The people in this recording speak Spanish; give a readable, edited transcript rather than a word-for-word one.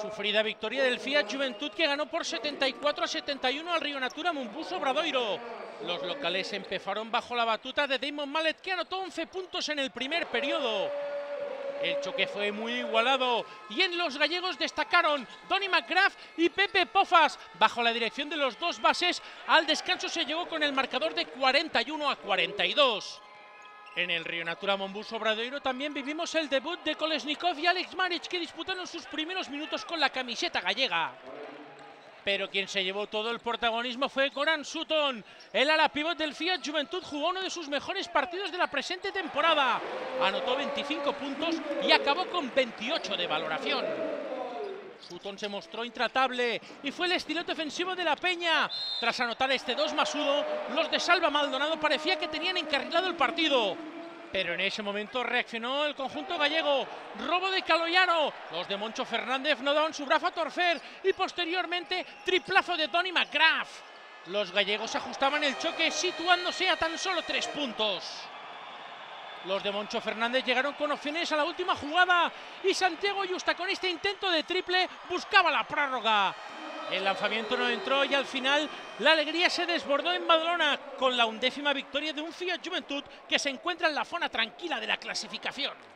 Sufrida victoria del FIATC Joventut, que ganó por 74-71 al Rio Natura Monbus Obradoiro. Los locales empezaron bajo la batuta de Damon Mallet, que anotó 11 puntos en el primer periodo. El choque fue muy igualado y en los gallegos destacaron Donnie McGrath y Pepe Pofas. Bajo la dirección de los dos bases, al descanso se llegó con el marcador de 41-42. En el Rio Natura Monbus Obradoiro también vivimos el debut de Kolesnikov y Alex Maric, que disputaron sus primeros minutos con la camiseta gallega. Pero quien se llevó todo el protagonismo fue Goran Suton. El ala pívot del FIATC Joventut jugó uno de sus mejores partidos de la presente temporada. Anotó 25 puntos y acabó con 28 de valoración. Suton se mostró intratable y fue el estilo ofensivo de la peña. Tras anotar este 2+1, los de Salva Maldonado parecía que tenían encarrilado el partido. Pero en ese momento reaccionó el conjunto gallego. Robo de Caloyano. Los de Moncho Fernández no daban su brazo a torcer. Y posteriormente, triplazo de Donnie McGrath. Los gallegos ajustaban el choque, situándose a tan solo 3 puntos. Los de Moncho Fernández llegaron con opciones a la última jugada. Y Santiago Justa, con este intento de triple, buscaba la prórroga. El lanzamiento no entró y al final la alegría se desbordó en Badalona con la 11ª victoria de un FIATC Joventut que se encuentra en la zona tranquila de la clasificación.